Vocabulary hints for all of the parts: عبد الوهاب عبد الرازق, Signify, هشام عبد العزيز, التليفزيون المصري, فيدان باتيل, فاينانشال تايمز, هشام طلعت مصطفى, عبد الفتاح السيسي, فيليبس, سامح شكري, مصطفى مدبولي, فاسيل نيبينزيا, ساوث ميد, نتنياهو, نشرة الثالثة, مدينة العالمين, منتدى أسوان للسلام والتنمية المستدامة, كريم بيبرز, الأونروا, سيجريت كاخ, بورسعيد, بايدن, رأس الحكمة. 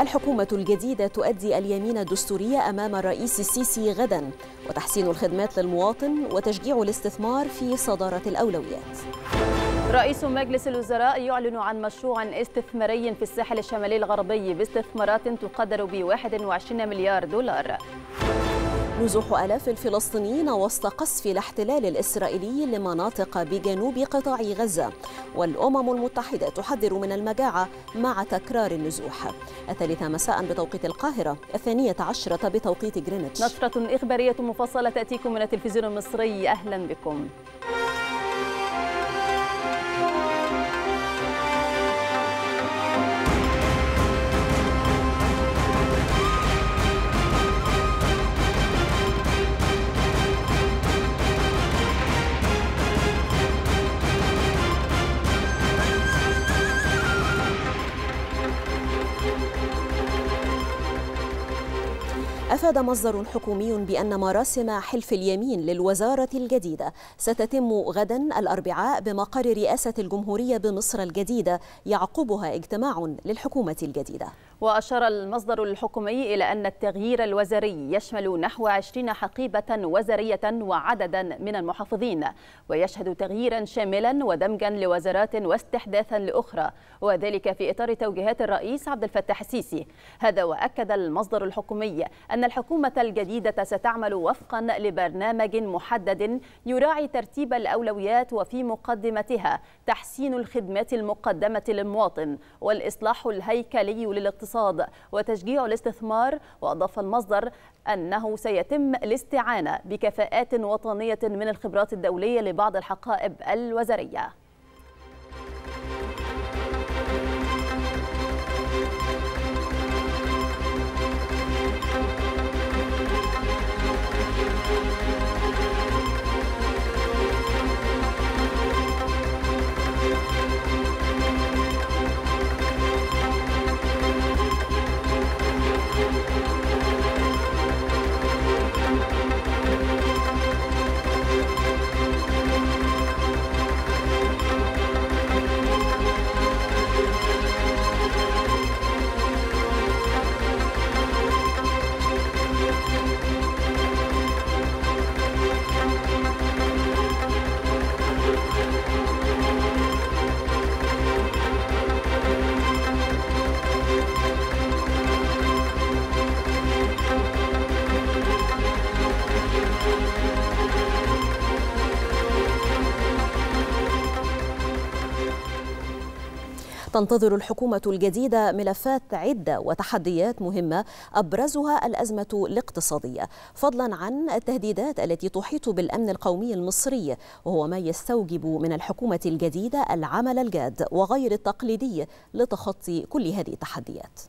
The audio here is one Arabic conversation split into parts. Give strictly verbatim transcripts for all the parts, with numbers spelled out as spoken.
الحكومة الجديدة تؤدي اليمين الدستورية أمام الرئيس السيسي غدا، وتحسين الخدمات للمواطن وتشجيع الاستثمار في صدارة الأولويات. رئيس مجلس الوزراء يعلن عن مشروع استثماري في الساحل الشمالي الغربي باستثمارات تقدر ب واحد وعشرين مليار دولار. نزوح آلاف الفلسطينيين وسط قصف الاحتلال الإسرائيلي لمناطق بجنوب قطاع غزة، والأمم المتحدة تحذر من المجاعة مع تكرار النزوح. الثالثة مساء بتوقيت القاهرة، الثانية عشرة بتوقيت جرينتش. نشرة إخبارية مفصلة تأتيكم من التلفزيون المصري، أهلا بكم. أفاد مصدر حكومي بأن مراسم حلف اليمين للوزارة الجديدة ستتم غدا الأربعاء بمقر رئاسة الجمهورية بمصر الجديدة، يعقبها اجتماع للحكومة الجديدة. وأشار المصدر الحكومي إلى أن التغيير الوزاري يشمل نحو عشرين حقيبة وزارية وعددا من المحافظين، ويشهد تغييرا شاملا ودمجا لوزارات واستحداثا لأخرى، وذلك في إطار توجيهات الرئيس عبد الفتاح السيسي. هذا وأكد المصدر الحكومي أن الحكومة الجديدة ستعمل وفقا لبرنامج محدد يراعي ترتيب الأولويات، وفي مقدمتها تحسين الخدمات المقدمة للمواطن والإصلاح الهيكلي للاقتصاد وتشجيع الاستثمار. وأضاف المصدر أنه سيتم الاستعانة بكفاءات وطنية من الخبرات الدولية لبعض الحقائب الوزارية. تنتظر الحكومة الجديدة ملفات عدة وتحديات مهمة، أبرزها الأزمة الاقتصادية، فضلا عن التهديدات التي تحيط بالأمن القومي المصري، وهو ما يستوجب من الحكومة الجديدة العمل الجاد وغير التقليدي لتخطي كل هذه التحديات.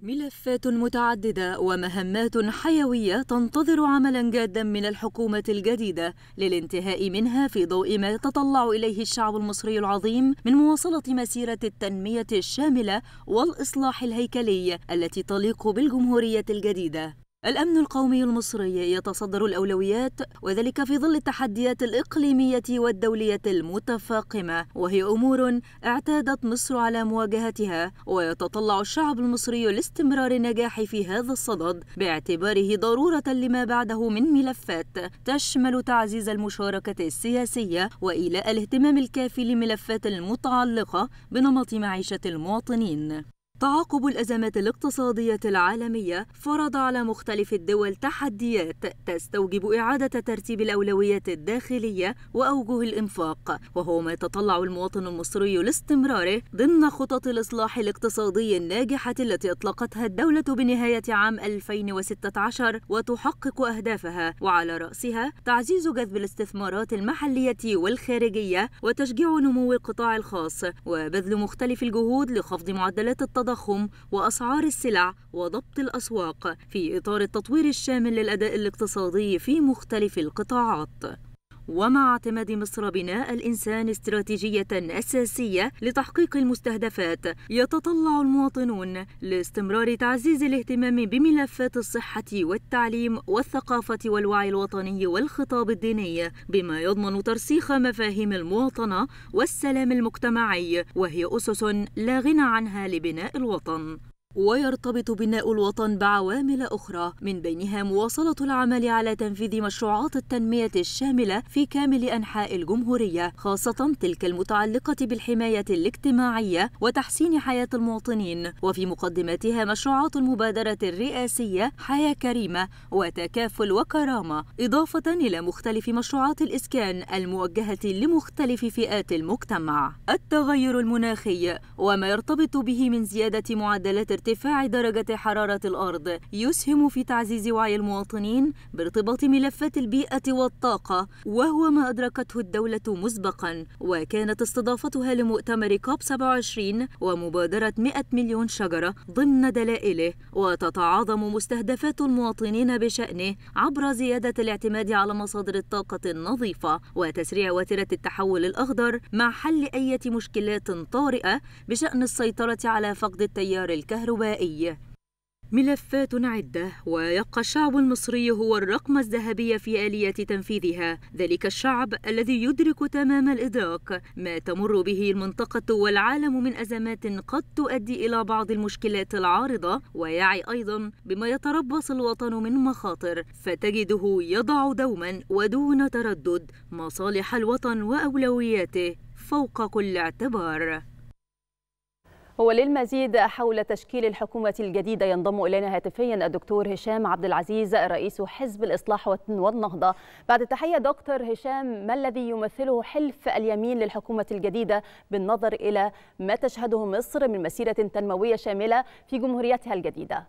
ملفات متعددة ومهمات حيوية تنتظر عملا جادا من الحكومة الجديدة للانتهاء منها في ضوء ما يتطلع إليه الشعب المصري العظيم من مواصلة مسيرة التنمية الشاملة والإصلاح الهيكلي التي تليق بالجمهورية الجديدة. الأمن القومي المصري يتصدر الأولويات، وذلك في ظل التحديات الإقليمية والدولية المتفاقمة، وهي أمور اعتادت مصر على مواجهتها، ويتطلع الشعب المصري لاستمرار النجاح في هذا الصدد باعتباره ضرورة لما بعده من ملفات تشمل تعزيز المشاركة السياسية وإيلاء الاهتمام الكافي لملفات المتعلقة بنمط معيشة المواطنين. تعاقب الأزمات الاقتصادية العالمية فرض على مختلف الدول تحديات تستوجب إعادة ترتيب الأولويات الداخلية وأوجه الإنفاق، وهو ما يتطلع المواطن المصري لاستمراره ضمن خطط الإصلاح الاقتصادي الناجحة التي أطلقتها الدولة بنهاية عام ألفين وستة عشر وتحقق أهدافها، وعلى رأسها تعزيز جذب الاستثمارات المحلية والخارجية وتشجيع نمو القطاع الخاص وبذل مختلف الجهود لخفض معدلات التضخم التضخم وأسعار السلع وضبط الأسواق في إطار التطوير الشامل للأداء الاقتصادي في مختلف القطاعات. ومع اعتماد مصر بناء الإنسان استراتيجية أساسية لتحقيق المستهدفات، يتطلع المواطنون لاستمرار تعزيز الاهتمام بملفات الصحة والتعليم والثقافة والوعي الوطني والخطاب الديني، بما يضمن ترسيخ مفاهيم المواطنة والسلام المجتمعي، وهي أسس لا غنى عنها لبناء الوطن. ويرتبط بناء الوطن بعوامل أخرى من بينها مواصلة العمل على تنفيذ مشروعات التنمية الشاملة في كامل أنحاء الجمهورية، خاصة تلك المتعلقة بالحماية الاجتماعية وتحسين حياة المواطنين، وفي مقدمتها مشروعات المبادرة الرئاسية حياة كريمة وتكافل وكرامة، إضافة إلى مختلف مشروعات الإسكان الموجهة لمختلف فئات المجتمع. التغير المناخي وما يرتبط به من زيادة معدلات ارتفاع درجة حرارة الأرض يسهم في تعزيز وعي المواطنين بارتباط ملفات البيئة والطاقة، وهو ما أدركته الدولة مسبقاً، وكانت استضافتها لمؤتمر كوب سبعة وعشرين ومبادرة مئة مليون شجرة ضمن دلائله، وتتعاظم مستهدفات المواطنين بشأنه عبر زيادة الاعتماد على مصادر الطاقة النظيفة وتسريع وتيرة التحول الأخضر مع حل أي مشكلات طارئة بشأن السيطرة على فقد التيار الكهربائي. ملفات عدة، ويبقى الشعب المصري هو الرقم الذهبي في آلية تنفيذها، ذلك الشعب الذي يدرك تمام الإدراك ما تمر به المنطقة والعالم من أزمات قد تؤدي إلى بعض المشكلات العارضة، ويعي أيضا بما يتربص الوطن من مخاطر، فتجده يضع دوما ودون تردد مصالح الوطن وأولوياته فوق كل اعتبار. وللمزيد حول تشكيل الحكومة الجديدة ينضم إلينا هاتفيا الدكتور هشام عبد العزيز رئيس حزب الإصلاح والنهضة. بعد التحية دكتور هشام، ما الذي يمثله حلف اليمين للحكومة الجديدة بالنظر إلى ما تشهده مصر من مسيرة تنموية شاملة في جمهوريتها الجديدة؟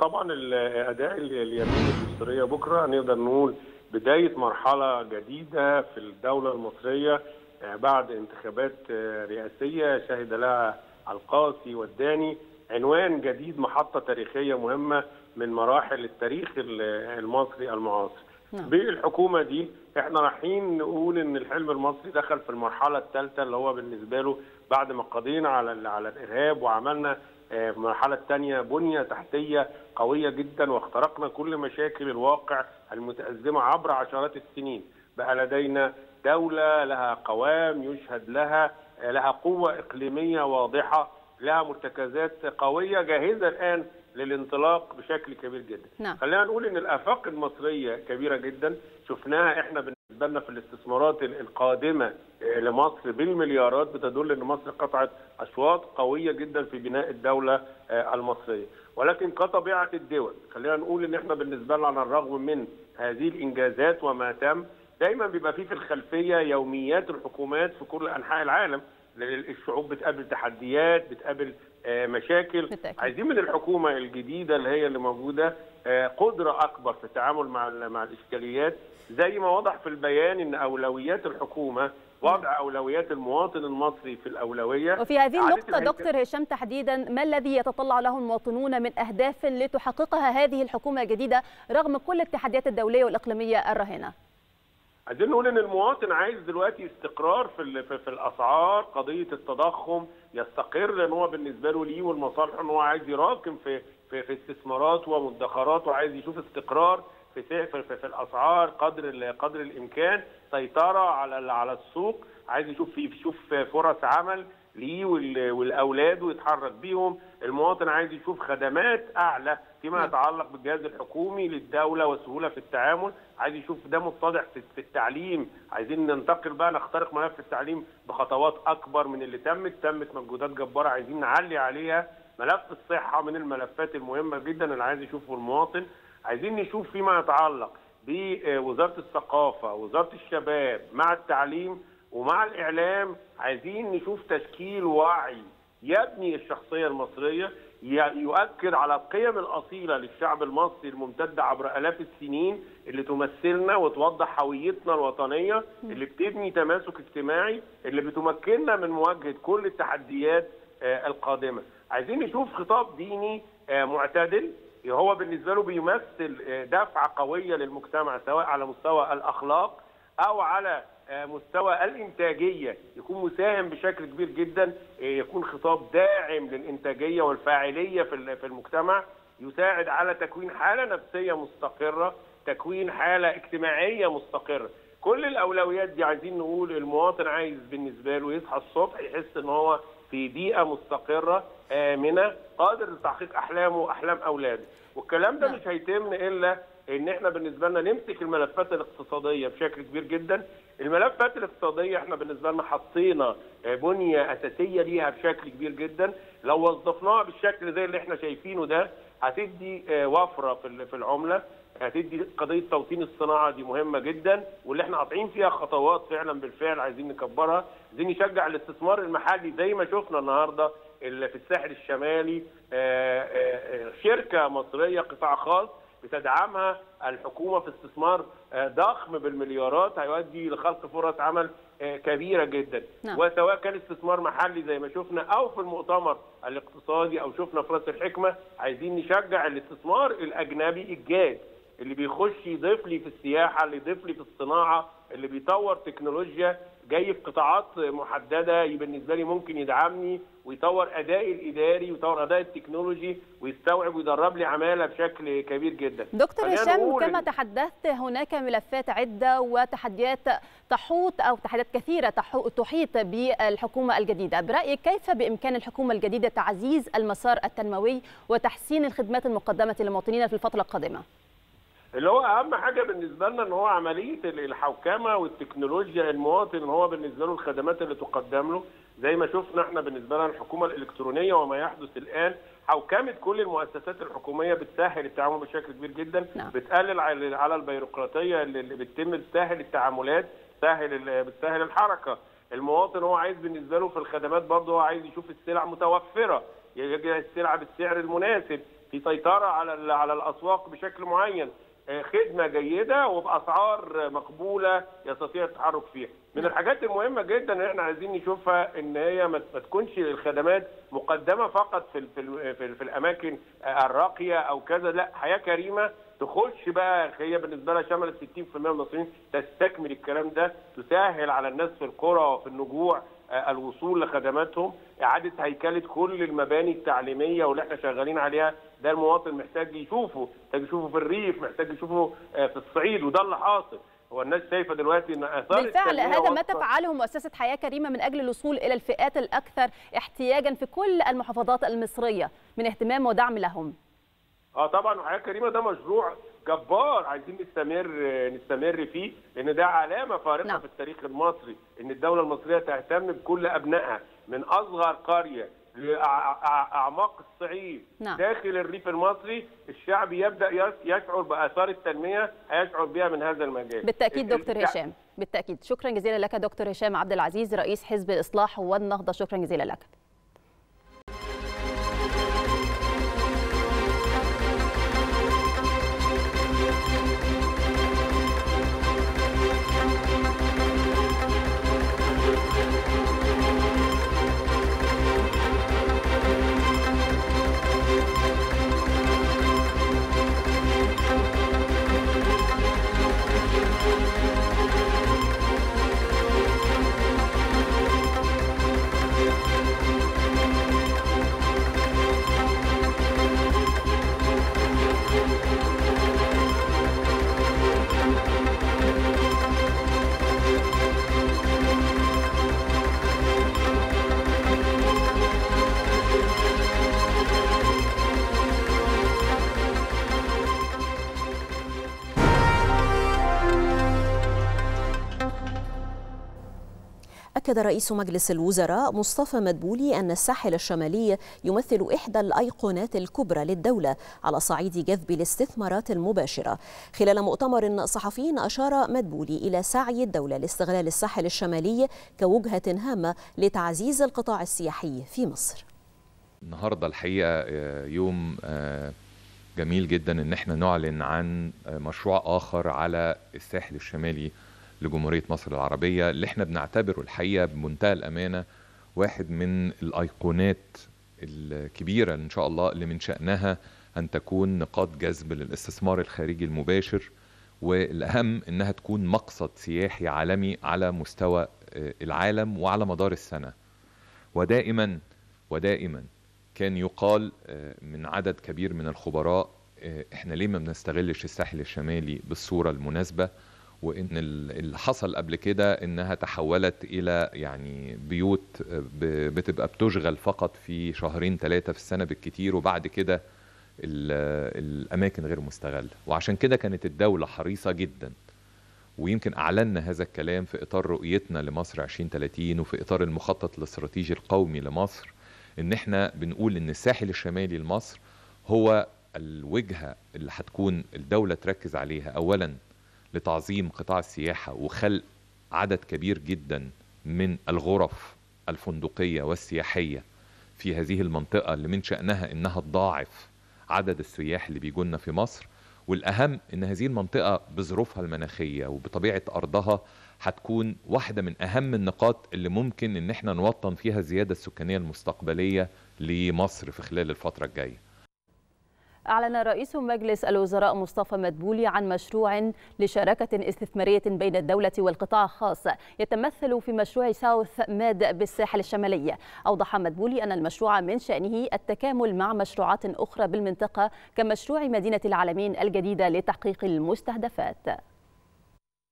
طبعا الأداء اليمين المصرية بكرة نقدر نقول بداية مرحلة جديدة في الدولة المصرية بعد انتخابات رئاسية شهد لها القاسي والداني، عنوان جديد، محطة تاريخية مهمة من مراحل التاريخ المصري المعاصر. بالحكومة دي احنا رايحين نقول ان الحلم المصري دخل في المرحلة الثالثة، اللي هو بالنسبة له بعد ما قضينا على على الإرهاب وعملنا في المرحلة الثانية بنية تحتية قوية جدا واخترقنا كل مشاكل الواقع المتأزمة عبر عشرات السنين، بقى لدينا دولة لها قوام يشهد لها، لها قوة إقليمية واضحة، لها مرتكزات قوية جاهزة الآن للانطلاق بشكل كبير جدا. نعم. خلينا نقول إن الآفاق المصرية كبيرة جدا، شفناها إحنا بالنسبة لنا في الاستثمارات القادمة لمصر بالمليارات، بتدل إن مصر قطعت أشواط قوية جدا في بناء الدولة المصرية، ولكن كطبيعة الدول خلينا نقول إن إحنا بالنسبة لنا على الرغم من هذه الإنجازات وما تم، دايما بيبقى فيه في الخلفيه يوميات الحكومات في كل انحاء العالم، الشعوب بتقابل تحديات، بتقابل مشاكل. بالتأكيد. عايزين من الحكومه الجديده اللي هي اللي موجوده قدره اكبر في التعامل مع مع الاشكاليات، زي ما وضح في البيان ان اولويات الحكومه وضع اولويات المواطن المصري في الاولويه. وفي هذه النقطه دكتور هشام تحديدا، ما الذي يتطلع له المواطنون من اهداف لتحققها هذه الحكومه الجديده رغم كل التحديات الدوليه والاقليميه الراهنه؟ عايزين نقول ان المواطن عايز دلوقتي استقرار في في الاسعار، قضيه التضخم يستقر، لان هو بالنسبه له ليه والمصالح ان هو عايز يراكم في في, في استثمارات ومدخرات، وعايز يشوف استقرار في في, في الاسعار قدر قدر الامكان، سيطره على على السوق، عايز يشوف في يشوف فرص عمل ليه والاولاد ويتحرك بيهم، المواطن عايز يشوف خدمات اعلى فيما يتعلق بالجهاز الحكومي للدوله وسهوله في التعامل، عايز يشوف ده متضح في التعليم، عايزين ننتقل بقى نخترق ملف التعليم بخطوات اكبر من اللي تمت، تمت مجهودات جباره عايزين نعلي عليها، ملف الصحه من الملفات المهمه جدا اللي عايز يشوفه المواطن، عايزين نشوف فيما يتعلق بوزاره الثقافه، وزاره الشباب مع التعليم ومع الإعلام، عايزين نشوف تشكيل وعي يبني الشخصية المصرية، يؤكد على القيم الأصيلة للشعب المصري الممتدة عبر آلاف السنين، اللي تمثلنا وتوضح هويتنا الوطنية، اللي بتبني تماسك اجتماعي، اللي بتمكننا من مواجهة كل التحديات القادمة. عايزين نشوف خطاب ديني معتدل، هو بالنسبة له بيمثل دفعة قوية للمجتمع سواء على مستوى الأخلاق أو على مستوى الانتاجيه، يكون مساهم بشكل كبير جدا، يكون خطاب داعم للانتاجيه والفاعليه في المجتمع، يساعد على تكوين حاله نفسيه مستقره، تكوين حاله اجتماعيه مستقره. كل الاولويات دي عايزين نقول المواطن عايز بالنسبه له يصحى الصبح يحس ان هو في بيئه مستقره امنه قادر لتحقيق احلامه واحلام اولاده، والكلام ده مش هيتم الا ان احنا بالنسبه لنا نمسك الملفات الاقتصاديه بشكل كبير جدا. الملفات الاقتصاديه احنا بالنسبه لنا حطينا بنيه اساسيه ليها بشكل كبير جدا، لو وظفناها بالشكل زي اللي احنا شايفينه ده هتدي وفره في العمله، هتدي قضيه توطين الصناعه دي مهمه جدا، واللي احنا قاطعين فيها خطوات فعلا بالفعل عايزين نكبرها، عايزين نشجع الاستثمار المحلي زي ما شفنا النهارده اللي في الساحل الشمالي شركه مصريه قطاع خاص بتدعمها الحكومه في استثمار ضخم بالمليارات هيؤدي لخلق فرص عمل كبيره جدا. نعم. وسواء كان استثمار محلي زي ما شفنا او في المؤتمر الاقتصادي او شفنا في راس الحكمه، عايزين نشجع الاستثمار الاجنبي الجاد اللي بيخش يضيف لي في السياحه، اللي يضيف لي في الصناعه، اللي بيطور تكنولوجيا جاي في قطاعات محدده بالنسبه لي ممكن يدعمني ويطور ادائي الاداري ويطور ادائي التكنولوجي ويستوعب ويدرب لي عماله بشكل كبير جدا. دكتور هشام، كما تحدثت هناك ملفات عده وتحديات تحوط او تحديات كثيره تحيط بالحكومه الجديده، برايك كيف بامكان الحكومه الجديده تعزيز المسار التنموي وتحسين الخدمات المقدمه للمواطنين في الفتره القادمه؟ اللي هو اهم حاجه بالنسبه لنا ان هو عمليه الحوكمه والتكنولوجيا، المواطن ان هو بالنسبه له الخدمات اللي تقدم له زي ما شفنا احنا بالنسبه لنا الحكومه الالكترونيه وما يحدث الان، حوكمه كل المؤسسات الحكوميه بتسهل التعامل بشكل كبير جدا، بتقلل على البيروقراطيه اللي بتتم، بتسهل التعاملات، بتسهل بتسهل الحركه. المواطن هو عايز بالنسبه له في الخدمات برضه هو عايز يشوف السلع متوفره، يجي السلعه بالسعر المناسب، في سيطره على على الاسواق بشكل معين، خدمه جيده وباسعار مقبوله يستطيع التحرك فيها. من الحاجات المهمه جدا اللي احنا عايزين نشوفها ان هي ما تكونش الخدمات مقدمه فقط في في في الاماكن الراقيه او كذا، لا، حياه كريمه تخش بقى هي بالنسبه لها شملت ستين بالمئة من المصريين، تستكمل الكلام ده، تسهل على الناس في القرى وفي النجوع الوصول لخدماتهم، اعاده هيكله كل المباني التعليميه واللي احنا شغالين عليها، ده المواطن محتاج يشوفه، محتاج يشوفه في الريف، محتاج يشوفه في الصعيد، وده اللي حاصل. هو الناس شايفه دلوقتي ان اثار بالفعل هذا ما تفعله مؤسسه حياه كريمه من اجل الوصول الى الفئات الاكثر احتياجا في كل المحافظات المصريه من اهتمام ودعم لهم. اه طبعا، وحياه كريمه ده مشروع جبار عايزين نستمر نستمر فيه، لان ده علامه فارقه نعم. في التاريخ المصري ان الدوله المصريه تهتم بكل ابنائها من اصغر قريه لاعماق الصعيد. نعم. داخل الريف المصري الشعب يبدا يشعر باثار التنميه هيشعر بها من هذا المجال. بالتاكيد دكتور هشام، بالتاكيد. شكرا جزيلا لك دكتور هشام عبد العزيز رئيس حزب الاصلاح والنهضه، شكرا جزيلا لك. أكد رئيس مجلس الوزراء مصطفى مدبولي أن الساحل الشمالي يمثل إحدى الأيقونات الكبرى للدولة على صعيد جذب الاستثمارات المباشرة. خلال مؤتمر صحفي أشار مدبولي إلى سعي الدولة لاستغلال الساحل الشمالي كوجهة هامة لتعزيز القطاع السياحي في مصر. النهاردة الحقيقة يوم جميل جدا إن احنا نعلن عن مشروع آخر على الساحل الشمالي لجمهورية مصر العربية، اللي احنا بنعتبره الحقيقة بمنتهى الأمانة واحد من الأيقونات الكبيرة إن شاء الله اللي من شأنها أن تكون نقاط جذب للاستثمار الخارجي المباشر، والأهم إنها تكون مقصد سياحي عالمي على مستوى العالم وعلى مدار السنة. ودائما ودائما كان يقال من عدد كبير من الخبراء احنا ليه ما بنستغلش الساحل الشمالي بالصورة المناسبة، وان اللي حصل قبل كده انها تحولت الى يعني بيوت بتبقى بتشغل فقط في شهرين ثلاثه في السنه بالكتير، وبعد كده الاماكن غير مستغله. وعشان كده كانت الدوله حريصه جدا، ويمكن اعلنا هذا الكلام في اطار رؤيتنا لمصر عشرين ثلاثين وفي اطار المخطط الاستراتيجي القومي لمصر، ان احنا بنقول ان الساحل الشمالي لمصر هو الوجهه اللي هتكون الدوله تركز عليها، اولا لتعظيم قطاع السياحه وخلق عدد كبير جدا من الغرف الفندقيه والسياحيه في هذه المنطقه اللي من شانها انها تضاعف عدد السياح اللي بيجوا لنا في مصر، والاهم ان هذه المنطقه بظروفها المناخيه وبطبيعه ارضها هتكون واحده من اهم النقاط اللي ممكن ان احنا نوطن فيها الزياده السكانيه المستقبليه لمصر في خلال الفتره الجايه. أعلن رئيس مجلس الوزراء مصطفى مدبولي عن مشروع لشراكة استثمارية بين الدولة والقطاع الخاص يتمثل في مشروع ساوث ميد بالساحل الشمالي. أوضح مدبولي أن المشروع من شأنه التكامل مع مشروعات أخرى بالمنطقة كمشروع مدينة العالمين الجديدة لتحقيق المستهدفات.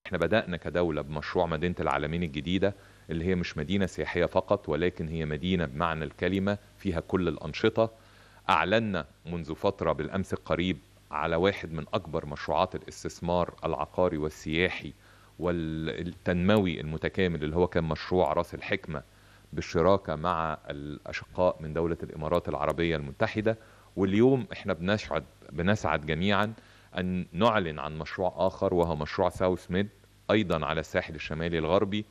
احنا بدأنا كدولة بمشروع مدينة العالمين الجديدة اللي هي مش مدينة سياحية فقط، ولكن هي مدينة بمعنى الكلمة فيها كل الأنشطة. أعلنا منذ فترة بالأمس القريب على واحد من أكبر مشروعات الاستثمار العقاري والسياحي والتنموي المتكامل اللي هو كان مشروع رأس الحكمة بالشراكة مع الأشقاء من دولة الإمارات العربية المتحدة. واليوم احنا بنسعد بنسعد جميعا أن نعلن عن مشروع آخر وهو مشروع ساوث ميد أيضا على الساحل الشمالي الغربي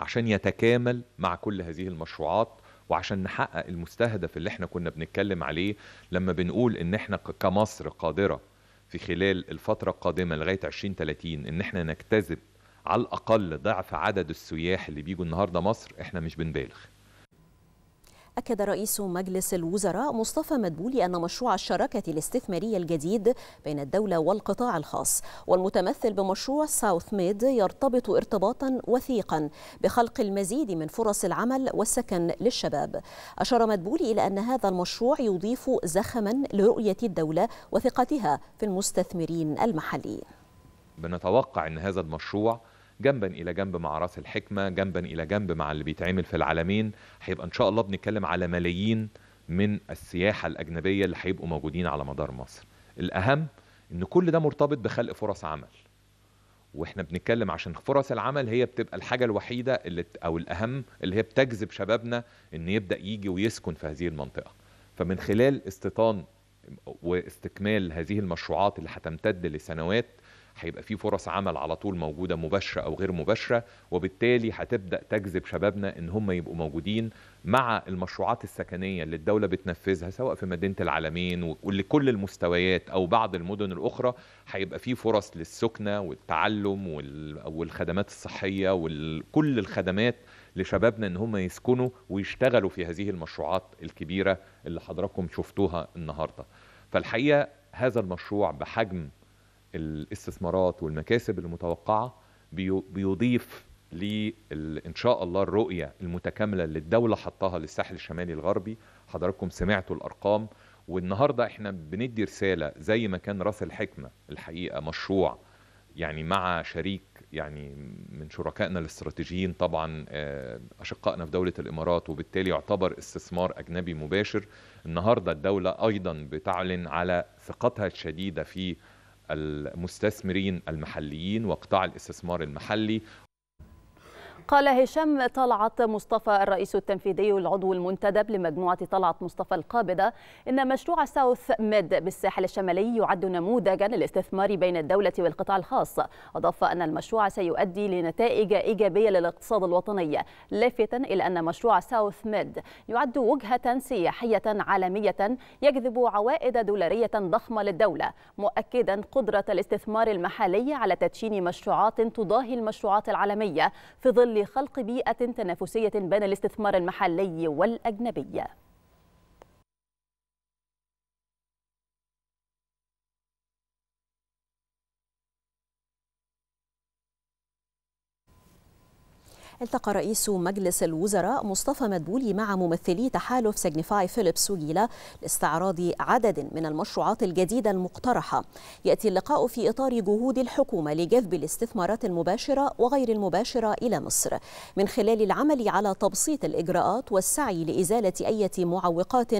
عشان يتكامل مع كل هذه المشروعات، وعشان نحقق المستهدف اللي احنا كنا بنتكلم عليه لما بنقول ان احنا كمصر قادرة في خلال الفترة القادمة لغاية عشرين ثلاثين ان احنا نجتذب على الاقل ضعف عدد السياح اللي بيجوا النهاردة مصر. احنا مش بنبالغ. أكد رئيس مجلس الوزراء مصطفى مدبولي أن مشروع الشراكة الاستثمارية الجديد بين الدولة والقطاع الخاص والمتمثل بمشروع ساوث ميد يرتبط ارتباطا وثيقا بخلق المزيد من فرص العمل والسكن للشباب. أشار مدبولي إلى أن هذا المشروع يضيف زخما لرؤية الدولة وثقتها في المستثمرين المحليين. بنتوقع أن هذا المشروع جنبا إلى جنب مع رأس الحكمة، جنبا إلى جنب مع اللي بيتعمل في العالمين، هيبقى إن شاء الله بنتكلم على ملايين من السياحة الأجنبية اللي هيبقوا موجودين على مدار مصر. الأهم إن كل ده مرتبط بخلق فرص عمل، وإحنا بنتكلم عشان فرص العمل هي بتبقى الحاجة الوحيدة اللي أو الأهم اللي هي بتجذب شبابنا إن يبدأ يجي ويسكن في هذه المنطقة. فمن خلال استيطان واستكمال هذه المشروعات اللي هتمتد لسنوات هيبقى في فرص عمل على طول موجودة مباشرة أو غير مباشرة، وبالتالي هتبدأ تجذب شبابنا إن هم يبقوا موجودين مع المشروعات السكنية اللي الدولة بتنفذها سواء في مدينة العالمين ولكل المستويات أو بعض المدن الأخرى. هيبقى في فرص للسكنة والتعلم والخدمات الصحية وكل الخدمات لشبابنا إن هم يسكنوا ويشتغلوا في هذه المشروعات الكبيرة اللي حضراتكم شفتوها النهاردة. فالحقيقة هذا المشروع بحجم الاستثمارات والمكاسب المتوقعة بيضيف لإن شاء الله الرؤية المتكاملة اللي الدولة حطها للساحل الشمالي الغربي. حضراتكم سمعتوا الأرقام، والنهاردة احنا بندي رسالة زي ما كان رأس الحكمة الحقيقة مشروع يعني مع شريك يعني من شركائنا الاستراتيجيين طبعا أشقائنا في دولة الإمارات، وبالتالي يعتبر استثمار أجنبي مباشر. النهاردة الدولة أيضا بتعلن على ثقتها الشديدة في المستثمرين المحليين وقطاع الاستثمار المحلي. قال هشام طلعت مصطفى الرئيس التنفيذي والعضو المنتدب لمجموعة طلعت مصطفى القابضة إن مشروع ساوث ميد بالساحل الشمالي يعد نموذجا للاستثمار بين الدولة والقطاع الخاص. أضاف أن المشروع سيؤدي لنتائج إيجابية للاقتصاد الوطني، لافتا إلى أن مشروع ساوث ميد يعد وجهة سياحية عالمية يجذب عوائد دولارية ضخمة للدولة، مؤكدا قدرة الاستثمار المحلي على تدشين مشروعات تضاهي المشروعات العالمية في ظل لخلق بيئة تنافسية بين الاستثمار المحلي والأجنبي. التقى رئيس مجلس الوزراء مصطفى مدبولي مع ممثلي تحالف سيجنيفاي فيليبس وجيلة لاستعراض عدد من المشروعات الجديدة المقترحة. يأتي اللقاء في إطار جهود الحكومة لجذب الاستثمارات المباشرة وغير المباشرة إلى مصر من خلال العمل على تبسيط الإجراءات والسعي لإزالة أي معوقات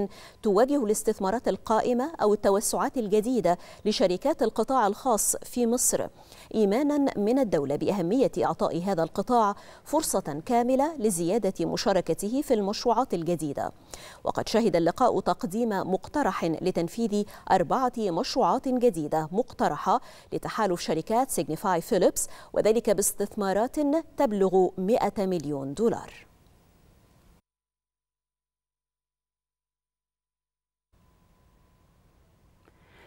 تواجه الاستثمارات القائمة أو التوسعات الجديدة لشركات القطاع الخاص في مصر، إيمانا من الدولة بأهمية إعطاء هذا القطاع فرصة كاملة لزيادة مشاركته في المشروعات الجديدة. وقد شهد اللقاء تقديم مقترح لتنفيذ أربعة مشروعات جديدة مقترحة لتحالف شركات سيجنيفاي فيليبس، وذلك باستثمارات تبلغ مئة مليون دولار.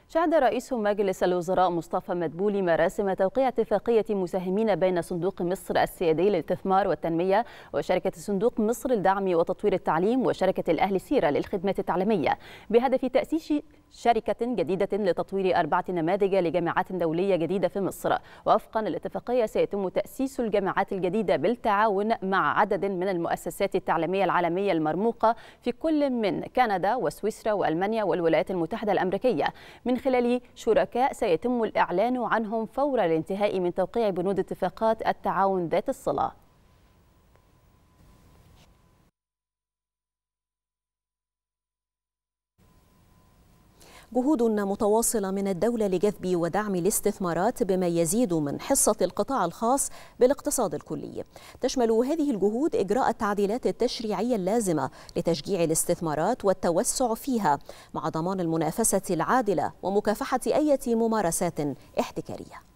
شهد رئيس مجلس الوزراء مصطفى مدبولي مراسم توقيع اتفاقية مساهمين بين صندوق مصر السيادي للاستثمار والتنمية وشركة صندوق مصر للدعم وتطوير التعليم وشركة الأهلي سيرة للخدمات التعليمية بهدف تأسيس شركة جديدة لتطوير أربعة نماذج لجامعات دولية جديدة في مصر. وفقا للاتفاقية سيتم تأسيس الجامعات الجديدة بالتعاون مع عدد من المؤسسات التعليمية العالمية المرموقة في كل من كندا وسويسرا وألمانيا والولايات المتحدة الأمريكية، من خلال شركاء سيتم الإعلان عنهم فور الانتهاء من توقيع بنود اتفاقات التعاون ذات الصلة. جهود متواصلة من الدولة لجذب ودعم الاستثمارات بما يزيد من حصة القطاع الخاص بالاقتصاد الكلي. تشمل هذه الجهود إجراء التعديلات التشريعية اللازمة لتشجيع الاستثمارات والتوسع فيها، مع ضمان المنافسة العادلة ومكافحة أي ممارسات احتكارية.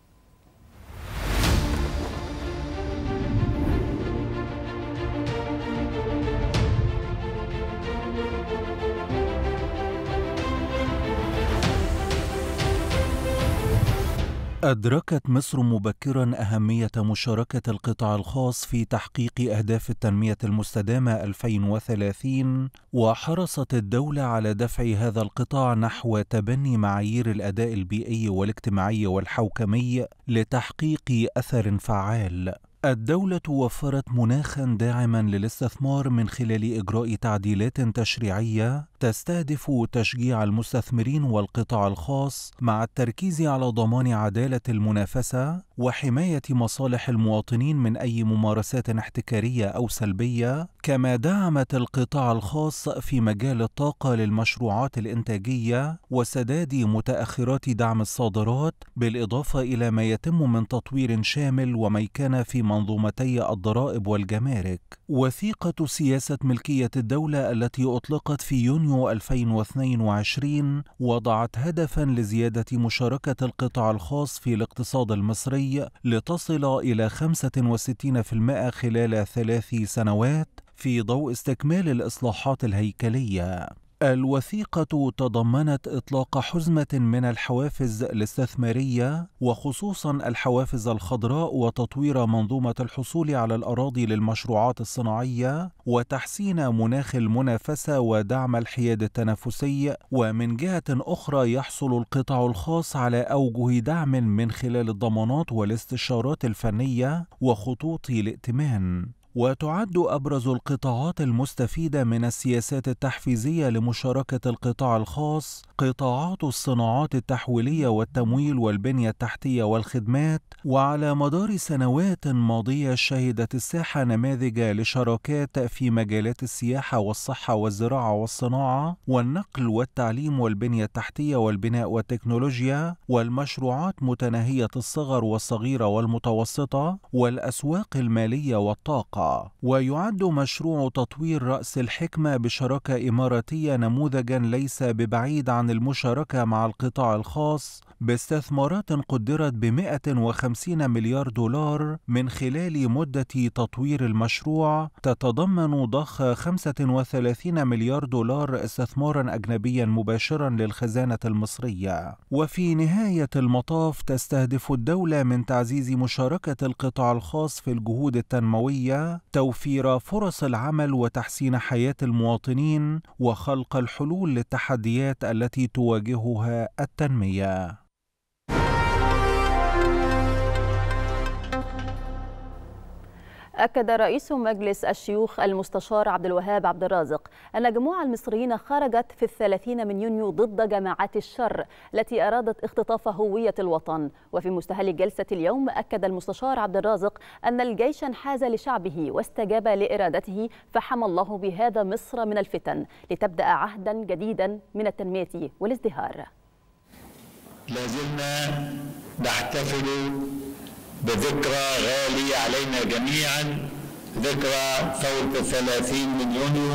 أدركت مصر مبكرا أهمية مشاركة القطاع الخاص في تحقيق أهداف التنمية المستدامة ألفين وثلاثين، وحرصت الدولة على دفع هذا القطاع نحو تبني معايير الأداء البيئي والاجتماعي والحوكمي لتحقيق أثر فعال. الدولة وفرت مناخا داعما للاستثمار من خلال إجراء تعديلات تشريعية تستهدف تشجيع المستثمرين والقطاع الخاص، مع التركيز على ضمان عدالة المنافسة وحماية مصالح المواطنين من أي ممارسات احتكارية أو سلبية. كما دعمت القطاع الخاص في مجال الطاقة للمشروعات الإنتاجية وسداد متأخرات دعم الصادرات، بالإضافة إلى ما يتم من تطوير شامل وميكنة في منظومتي الضرائب والجمارك. وثيقة سياسة ملكية الدولة التي أطلقت في يونيو ألفين واثنين وعشرين وضعت هدفا لزيادة مشاركة القطاع الخاص في الاقتصاد المصري لتصل إلى خمسة وستين بالمئة خلال ثلاث سنوات في ضوء استكمال الإصلاحات الهيكلية. الوثيقة تضمنت إطلاق حزمة من الحوافز الاستثمارية، وخصوصا الحوافز الخضراء، وتطوير منظومة الحصول على الأراضي للمشروعات الصناعية، وتحسين مناخ المنافسة، ودعم الحياد التنافسي. ومن جهة أخرى يحصل القطاع الخاص على أوجه دعم من خلال الضمانات والاستشارات الفنية وخطوط الائتمان. وتعد أبرز القطاعات المستفيدة من السياسات التحفيزية لمشاركة القطاع الخاص قطاعات الصناعات التحويلية والتمويل والبنية التحتية والخدمات. وعلى مدار سنوات ماضية شهدت الساحة نماذج لشراكات في مجالات السياحة والصحة والزراعة والصناعة والنقل والتعليم والبنية التحتية والبناء والتكنولوجيا، والمشروعات متناهية الصغر والصغيرة والمتوسطة والأسواق المالية والطاقة. ويعد مشروع تطوير رأس الحكمة بشراكة إماراتية نموذجا ليس ببعيد عن المشاركة مع القطاع الخاص باستثمارات قدرت ب مئة وخمسين مليار دولار من خلال مدة تطوير المشروع، تتضمن ضخ خمسة وثلاثين مليار دولار استثمارا أجنبيا مباشرا للخزانة المصرية. وفي نهاية المطاف تستهدف الدولة من تعزيز مشاركة القطاع الخاص في الجهود التنموية توفير فرص العمل وتحسين حياة المواطنين وخلق الحلول للتحديات التي تواجهها التنمية. أكد رئيس مجلس الشيوخ المستشار عبد الوهاب عبد الرازق أن جموع المصريين خرجت في الثلاثين من يونيو ضد جماعات الشر التي أرادت اختطاف هوية الوطن. وفي مستهل جلسة اليوم أكد المستشار عبد الرازق أن الجيش انحاز لشعبه واستجاب لإرادته، فحمى الله بهذا مصر من الفتن لتبدأ عهدا جديدا من التنمية والازدهار. لازلنا نحتفل بذكرى غالية علينا جميعا، ذكرى ثورة الثلاثين من يونيو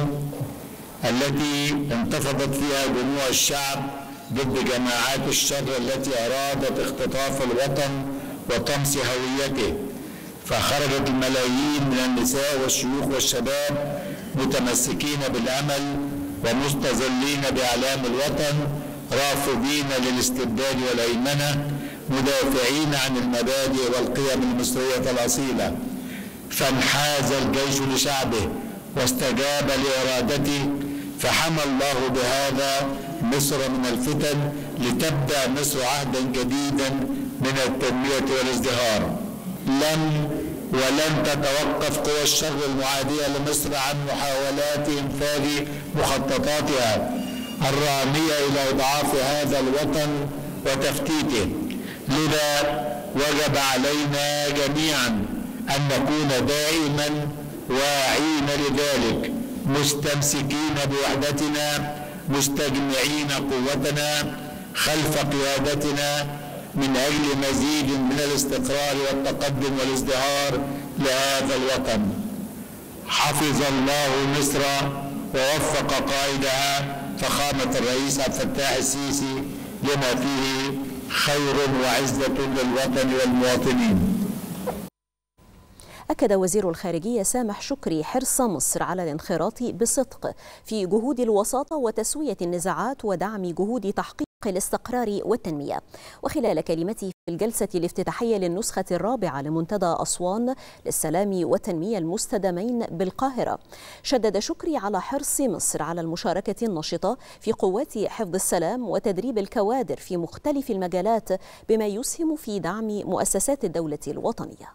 التي انتفضت فيها دموع الشعب ضد جماعات الشر التي أرادت اختطاف الوطن وطمس هويته، فخرجت الملايين من النساء والشيوخ والشباب متمسكين بالأمل ومستظلين بأعلام الوطن، رافضين للاستبداد والهيمنة، مدافعين عن المبادئ والقيم المصرية الأصيلة. فانحاز الجيش لشعبه واستجاب لإرادته، فحمى الله بهذا مصر من الفتن لتبدأ مصر عهدا جديدا من التنمية والازدهار. لم ولن تتوقف قوى الشر المعادية لمصر عن محاولات إنفاذ مخططاتها الرامية إلى إضعاف هذا الوطن وتفتيته. لذا وجب علينا جميعا أن نكون دائما واعين لذلك، مستمسكين بوحدتنا، مستجمعين قوتنا خلف قيادتنا من أجل مزيد من الاستقرار والتقدم والازدهار لهذا الوطن. حفظ الله مصر ووفق قائدها فخامة الرئيس عبد الفتاح السيسي لما فيه خير وعزة للوطن والمواطنين. أكد وزير الخارجية سامح شكري حرص مصر على الانخراط بصدق في جهود الوساطة وتسوية النزاعات ودعم جهود تحقيق الاستقرار والتنمية. وخلال كلمته في الجلسة الافتتاحية للنسخة الرابعة لمنتدى أسوان للسلام والتنمية المستدامين بالقاهرة، شدد شكري على حرص مصر على المشاركة النشطة في قوات حفظ السلام وتدريب الكوادر في مختلف المجالات بما يسهم في دعم مؤسسات الدولة الوطنية.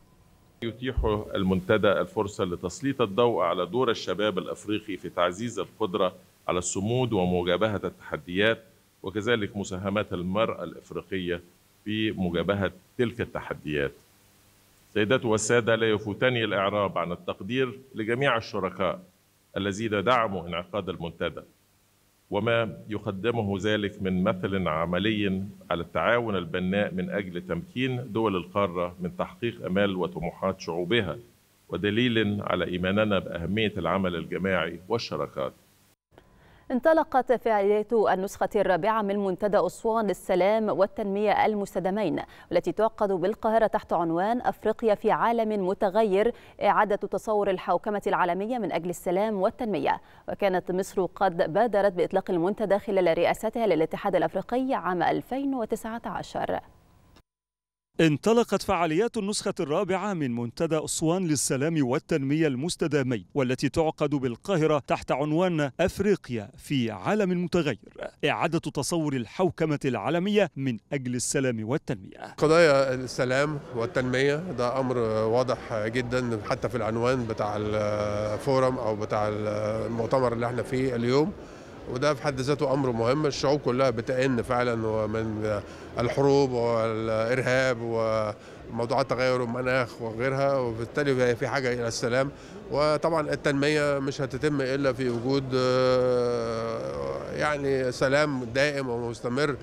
يتيح المنتدى الفرصة لتسليط الضوء على دور الشباب الأفريقي في تعزيز القدرة على الصمود ومواجهة التحديات، وكذلك مساهمات المرأة الأفريقية في مواجهة تلك التحديات. سيدات والسادة، لا يفوتني الإعراب عن التقدير لجميع الشركاء الذين دعموا انعقاد المنتدى وما يقدمه ذلك من مثل عملي على التعاون البناء من أجل تمكين دول القارة من تحقيق أمال وطموحات شعوبها، ودليل على إيماننا بأهمية العمل الجماعي والشراكات. انطلقت فعاليات النسخة الرابعة من منتدى أسوان للسلام والتنمية المستدامين والتي تعقد بالقاهرة تحت عنوان أفريقيا في عالم متغير، إعادة تصور الحوكمة العالمية من أجل السلام والتنمية. وكانت مصر قد بادرت بإطلاق المنتدى خلال رئاستها للاتحاد الأفريقي عام ألفين وتسعة عشر. انطلقت فعاليات النسخة الرابعة من منتدى أسوان للسلام والتنمية المستدامين والتي تعقد بالقاهرة تحت عنوان أفريقيا في عالم متغير، إعادة تصور الحوكمة العالمية من أجل السلام والتنمية. قضايا السلام والتنمية ده أمر واضح جدا حتى في العنوان بتاع الفورم أو بتاع المؤتمر اللي احنا فيه اليوم، وده في حد ذاته أمر مهم. الشعوب كلها بتئن فعلا من الحروب والإرهاب وموضوعات تغير المناخ وغيرها، وبالتالي في حاجة إلى السلام. وطبعا التنمية مش هتتم إلا في وجود يعني سلام دائم ومستمر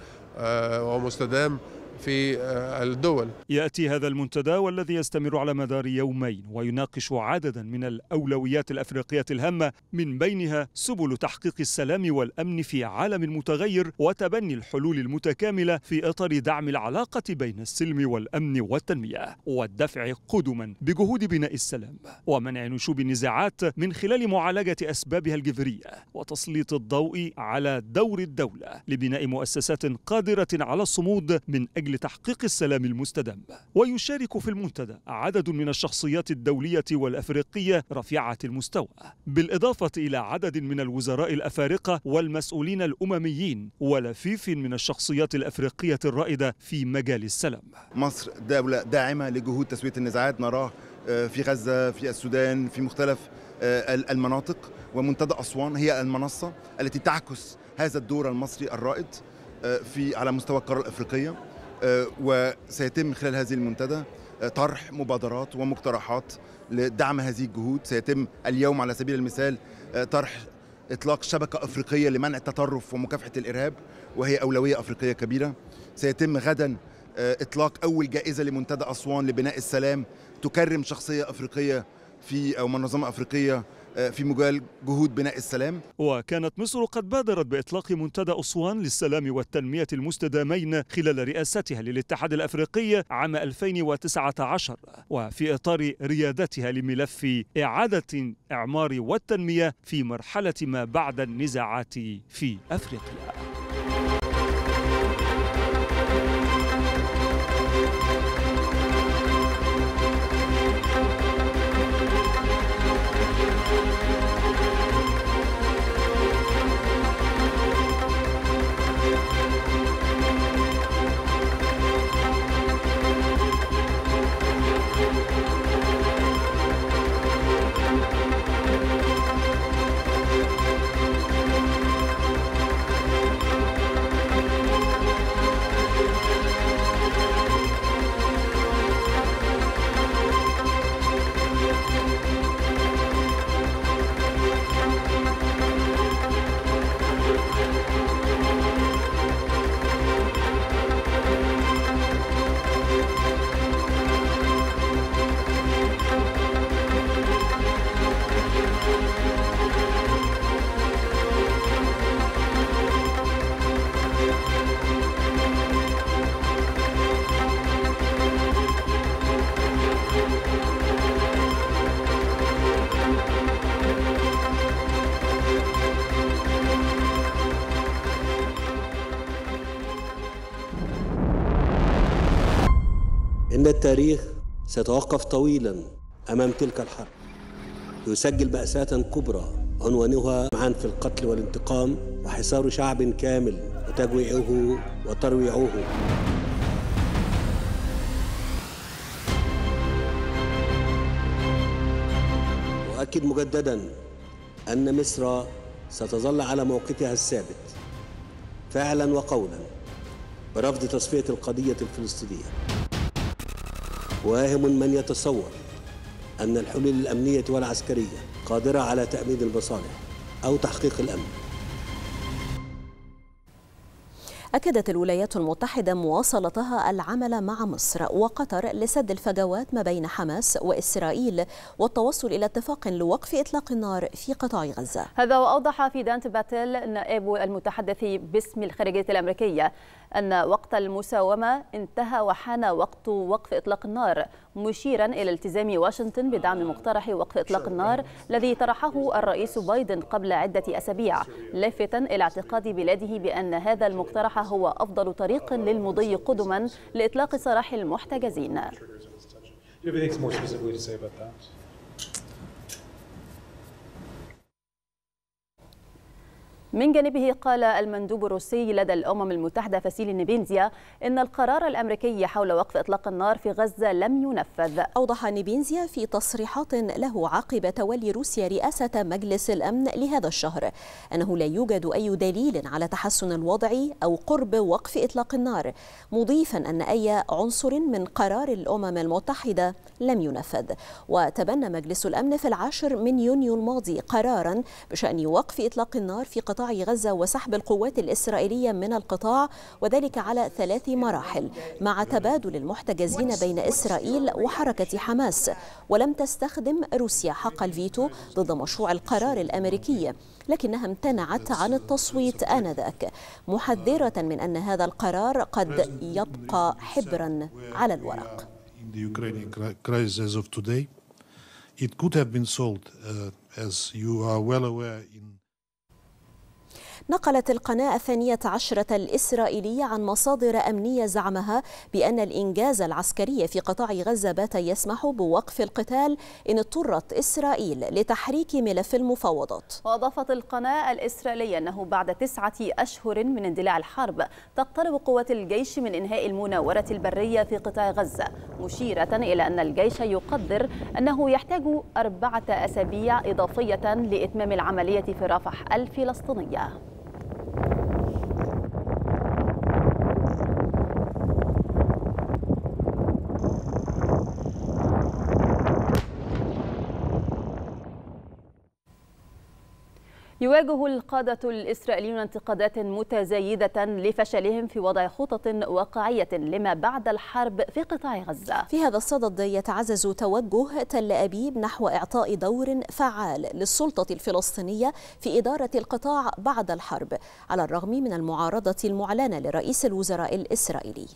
ومستدام في الدول. يأتي هذا المنتدى والذي يستمر على مدار يومين ويناقش عددا من الأولويات الأفريقية الهامة، من بينها سبل تحقيق السلام والأمن في عالم متغير وتبني الحلول المتكاملة في إطار دعم العلاقة بين السلم والأمن والتنمية، والدفع قدما بجهود بناء السلام ومنع نشوب النزاعات من خلال معالجة أسبابها الجذرية وتسليط الضوء على دور الدولة لبناء مؤسسات قادرة على الصمود من أجل لتحقيق السلام المستدام. ويشارك في المنتدى عدد من الشخصيات الدولية والأفريقية رفيعة المستوى، بالإضافة إلى عدد من الوزراء الأفارقة والمسؤولين الأمميين ولفيف من الشخصيات الأفريقية الرائدة في مجال السلام. مصر دولة داعمة لجهود تسوية النزاعات، نراه في غزة، في السودان، في مختلف المناطق. ومنتدى أسوان هي المنصة التي تعكس هذا الدور المصري الرائد في على مستوى القارة الأفريقية، وسيتم من خلال هذه المنتدى طرح مبادرات ومقترحات لدعم هذه الجهود. سيتم اليوم على سبيل المثال طرح إطلاق شبكة أفريقية لمنع التطرف ومكافحة الإرهاب، وهي أولوية أفريقية كبيرة. سيتم غدا إطلاق أول جائزة لمنتدى أسوان لبناء السلام تكرم شخصية أفريقية في أو منظمة أفريقية في مجال جهود بناء السلام. وكانت مصر قد بادرت بإطلاق منتدى أسوان للسلام والتنمية المستدامين خلال رئاستها للاتحاد الأفريقي عام ألفين وتسعة عشر، وفي إطار ريادتها لملف إعادة إعمار والتنمية في مرحلة ما بعد النزاعات في أفريقيا. إن التاريخ سيتوقف طويلاً أمام تلك الحرب، يسجل مأساة كبرى عنوانها معاً في القتل والانتقام وحصار شعب كامل وتجويعه وترويعه. وأؤكد مجدداً أن مصر ستظل على موقفها الثابت فعلاً وقولاً برفض تصفية القضية الفلسطينية. واهم من يتصور أن الحلول الأمنية والعسكرية قادرة على تأمين المصالح أو تحقيق الأمن. أكدت الولايات المتحدة مواصلتها العمل مع مصر وقطر لسد الفجوات ما بين حماس وإسرائيل والتوصل إلى اتفاق لوقف إطلاق النار في قطاع غزة. هذا وأوضح فيدان باتيل نائب المتحدث باسم الخارجية الأمريكية أن وقت المساومة انتهى وحان وقت وقف إطلاق النار، مشيرا إلى التزام واشنطن بدعم مقترح وقف إطلاق النار الذي طرحه الرئيس بايدن قبل عدة أسابيع، لافتا إلى اعتقاد بلاده بأن هذا المقترح هو أفضل طريق للمضي قدما لإطلاق سراح المحتجزين. من جانبه قال المندوب الروسي لدى الأمم المتحدة فاسيل نيبينزيا إن القرار الأمريكي حول وقف إطلاق النار في غزة لم ينفذ. أوضح نيبينزيا في تصريحات له عقب تولي روسيا رئاسة مجلس الأمن لهذا الشهر أنه لا يوجد أي دليل على تحسن الوضع أو قرب وقف إطلاق النار، مضيفا أن أي عنصر من قرار الأمم المتحدة لم ينفذ. وتبنى مجلس الأمن في العاشر من يونيو الماضي قرارا بشأن وقف إطلاق النار في قطاع غزة وسحب القوات الإسرائيلية من القطاع، وذلك على ثلاث مراحل مع تبادل المحتجزين بين إسرائيل وحركة حماس. ولم تستخدم روسيا حق الفيتو ضد مشروع القرار الأمريكي، لكنها امتنعت عن التصويت آنذاك، محذرة من أن هذا القرار قد يبقى حبرا على الورق. نقلت القناة الثانية عشرة الإسرائيلية عن مصادر أمنية زعمها بأن الإنجاز العسكري في قطاع غزة بات يسمح بوقف القتال إن اضطرت إسرائيل لتحريك ملف المفاوضات. وأضافت القناة الإسرائيلية أنه بعد تسعة أشهر من اندلاع الحرب تقترب قوات الجيش من إنهاء المناورة البرية في قطاع غزة، مشيرة إلى أن الجيش يقدر أنه يحتاج أربعة أسابيع إضافية لإتمام العملية في رفح الفلسطينية. يواجه القادة الإسرائيليون انتقادات متزايدة لفشلهم في وضع خطط واقعية لما بعد الحرب في قطاع غزة. في هذا الصدد يتعزز توجه تل أبيب نحو إعطاء دور فعال للسلطة الفلسطينية في إدارة القطاع بعد الحرب، على الرغم من المعارضة المعلنة لرئيس الوزراء الإسرائيلي.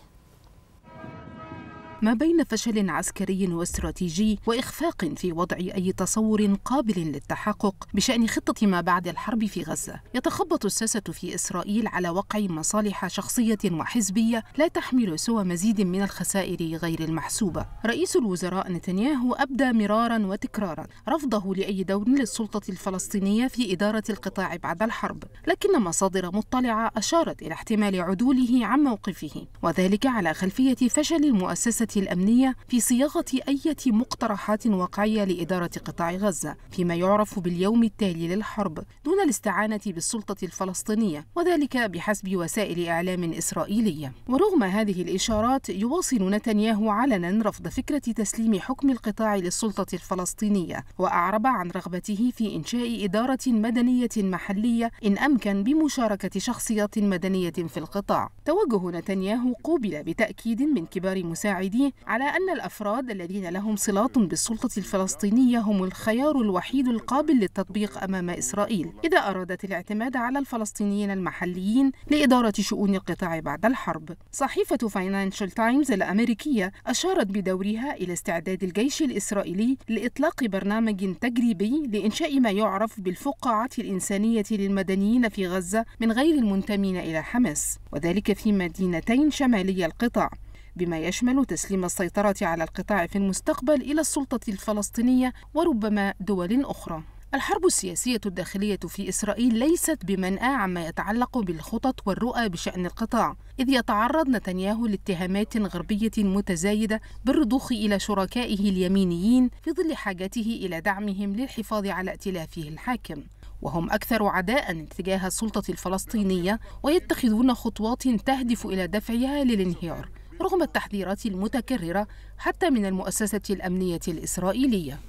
ما بين فشل عسكري واستراتيجي وإخفاق في وضع أي تصور قابل للتحقق بشأن خطة ما بعد الحرب في غزة، يتخبط الساسة في إسرائيل على وقع مصالح شخصية وحزبية لا تحمل سوى مزيد من الخسائر غير المحسوبة. رئيس الوزراء نتنياهو أبدى مرارا وتكرارا رفضه لأي دور للسلطة الفلسطينية في إدارة القطاع بعد الحرب، لكن مصادر مطلعة أشارت إلى احتمال عدوله عن موقفه، وذلك على خلفية فشل المؤسسة الأمنية في صياغة أي مقترحات واقعية لإدارة قطاع غزة فيما يعرف باليوم التالي للحرب دون الاستعانة بالسلطة الفلسطينية، وذلك بحسب وسائل إعلام إسرائيلية. ورغم هذه الإشارات يواصل نتنياهو علنا رفض فكرة تسليم حكم القطاع للسلطة الفلسطينية، وأعرب عن رغبته في إنشاء إدارة مدنية محلية إن أمكن بمشاركة شخصيات مدنية في القطاع. توجه نتنياهو قوبل بتأكيد من كبار مساعديه على أن الأفراد الذين لهم صلات بالسلطة الفلسطينية هم الخيار الوحيد القابل للتطبيق أمام إسرائيل إذا أرادت الاعتماد على الفلسطينيين المحليين لإدارة شؤون القطاع بعد الحرب. صحيفة فاينانشال تايمز الأمريكية أشارت بدورها إلى استعداد الجيش الإسرائيلي لإطلاق برنامج تجريبي لإنشاء ما يعرف بالفقاعة الإنسانية للمدنيين في غزة من غير المنتمين إلى حماس، وذلك في مدينتين شمالي القطاع، بما يشمل تسليم السيطرة على القطاع في المستقبل إلى السلطة الفلسطينية وربما دول أخرى. الحرب السياسية الداخلية في إسرائيل ليست بمنأى عما يتعلق بالخطط والرؤى بشأن القطاع، إذ يتعرض نتنياهو لاتهامات غربية متزايدة بالرضوخ إلى شركائه اليمينيين في ظل حاجته إلى دعمهم للحفاظ على ائتلافه الحاكم، وهم أكثر عداء تجاه السلطة الفلسطينية ويتخذون خطوات تهدف إلى دفعها للانهيار رغم التحذيرات المتكررة حتى من المؤسسة الأمنية الإسرائيلية.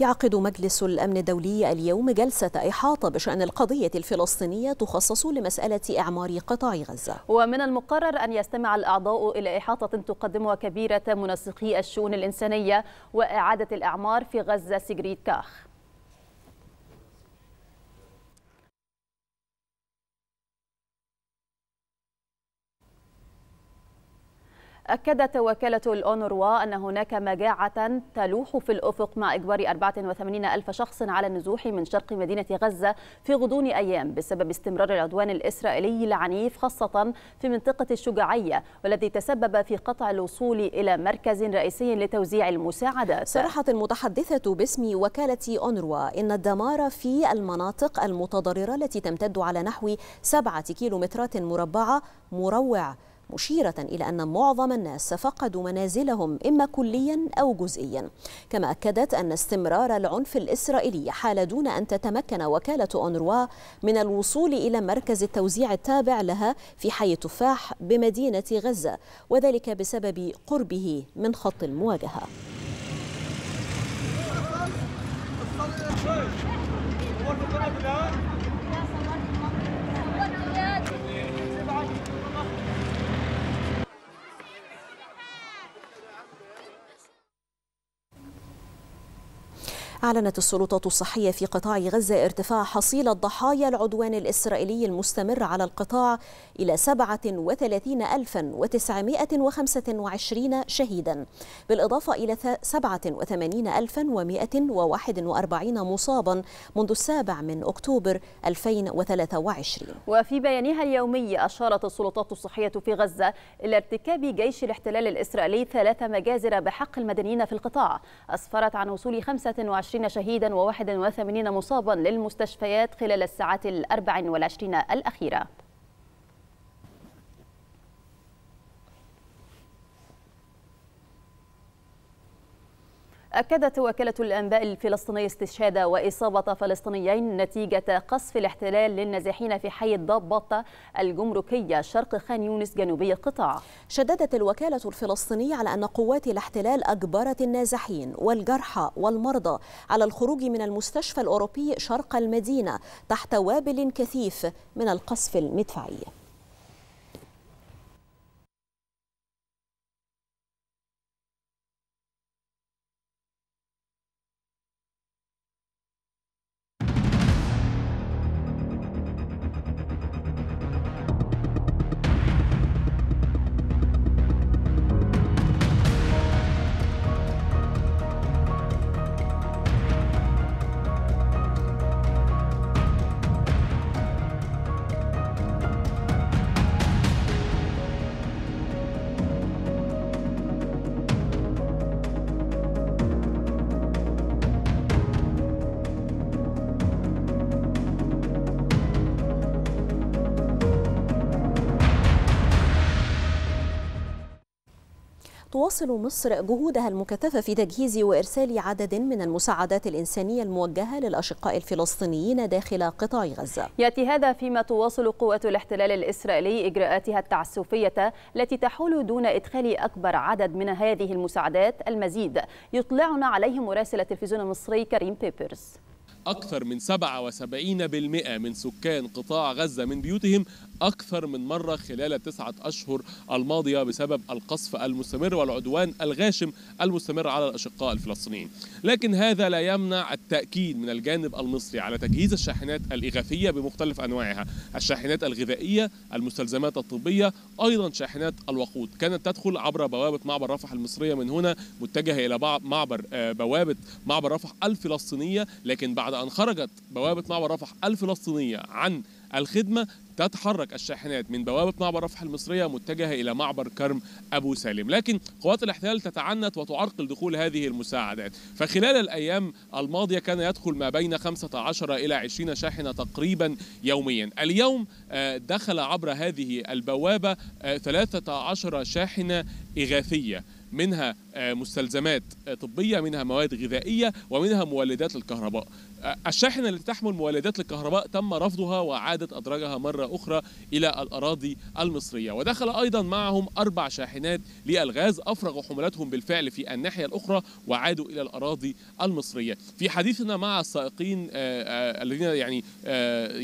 يعقد مجلس الأمن الدولي اليوم جلسة إحاطة بشأن القضية الفلسطينية تخصص لمسألة إعمار قطاع غزة. ومن المقرر أن يستمع الأعضاء إلى إحاطة تقدمها كبيرة منسقي الشؤون الإنسانية وإعادة الإعمار في غزة سيجريت كاخ. أكدت وكالة الأونروا أن هناك مجاعة تلوح في الأفق مع إجبار أربعة وثمانين ألف شخص على النزوح من شرق مدينة غزة في غضون أيام بسبب استمرار العدوان الإسرائيلي العنيف، خاصة في منطقة الشجاعية والذي تسبب في قطع الوصول إلى مركز رئيسي لتوزيع المساعدات. صرحت المتحدثة باسم وكالة أونروا إن الدمار في المناطق المتضررة التي تمتد على نحو سبعة كيلومترات مربعة مروع، مشيرة إلى أن معظم الناس فقدوا منازلهم إما كليا أو جزئيا. كما أكدت أن استمرار العنف الإسرائيلي حال دون أن تتمكن وكالة أونروا من الوصول إلى مركز التوزيع التابع لها في حي تفاح بمدينة غزة، وذلك بسبب قربه من خط المواجهة. أعلنت السلطات الصحية في قطاع غزة ارتفاع حصيلة ضحايا العدوان الإسرائيلي المستمر على القطاع إلى سبعة وثلاثين ألف وتسعمائة وخمسة وعشرين شهيدا، بالإضافة إلى سبعة وثمانين ألف ومائة وواحد وأربعين مصابا منذ السابع من أكتوبر ألفين وثلاثة وعشرين. وفي بيانها اليومي أشارت السلطات الصحية في غزة إلى ارتكاب جيش الاحتلال الإسرائيلي ثلاث مجازر بحق المدنيين في القطاع، أسفرت عن وصول خمسة وعشرين شهيدا وواحد وثمانين مصابا للمستشفيات خلال الساعات الأربع والعشرين الأخيرة. أكدت وكالة الأنباء الفلسطينية استشهاد وإصابة فلسطينيين نتيجة قصف الاحتلال للنازحين في حي الضباطة الجمركية شرق خان يونس جنوبي القطاع. شددت الوكالة الفلسطينية على أن قوات الاحتلال أجبرت النازحين والجرحى والمرضى على الخروج من المستشفى الأوروبي شرق المدينة تحت وابل كثيف من القصف المدفعي. تواصل مصر جهودها المكثفة في تجهيز وإرسال عدد من المساعدات الإنسانية الموجهة للأشقاء الفلسطينيين داخل قطاع غزة. يأتي هذا فيما تواصل قوات الاحتلال الإسرائيلي إجراءاتها التعسفية التي تحول دون إدخال أكبر عدد من هذه المساعدات. المزيد يطلعنا عليه مراسل التلفزيون المصري كريم بيبرز. أكثر من سبعة وسبعين بالمئة من سكان قطاع غزة من بيوتهم أكثر من مرة خلال التسعة أشهر الماضية بسبب القصف المستمر والعدوان الغاشم المستمر على الأشقاء الفلسطينيين، لكن هذا لا يمنع التأكيد من الجانب المصري على تجهيز الشاحنات الإغاثية بمختلف أنواعها، الشاحنات الغذائية، المستلزمات الطبية، أيضا شاحنات الوقود كانت تدخل عبر بوابة معبر رفح المصرية من هنا متجهة إلى معبر بوابة معبر رفح الفلسطينية، لكن بعد أن خرجت بوابة معبر رفح الفلسطينية عن الخدمة تتحرك الشاحنات من بوابة معبر رفح المصرية متجهة إلى معبر كرم أبو سالم، لكن قوات الاحتلال تتعنت وتعرقل دخول هذه المساعدات. فخلال الأيام الماضية كان يدخل ما بين خمسة عشر إلى عشرين شاحنة تقريبا يوميا، اليوم دخل عبر هذه البوابة ثلاثة عشر شاحنة إغاثية، منها مستلزمات طبية، منها مواد غذائية، ومنها مولدات الكهرباء. الشاحنة التي تحمل مولدات الكهرباء تم رفضها وعادت أدراجها مرة أخرى إلى الأراضي المصرية، ودخل أيضا معهم أربع شاحنات للغاز أفرغوا حملتهم بالفعل في الناحية الأخرى وعادوا إلى الأراضي المصرية. في حديثنا مع السائقين الذين يعني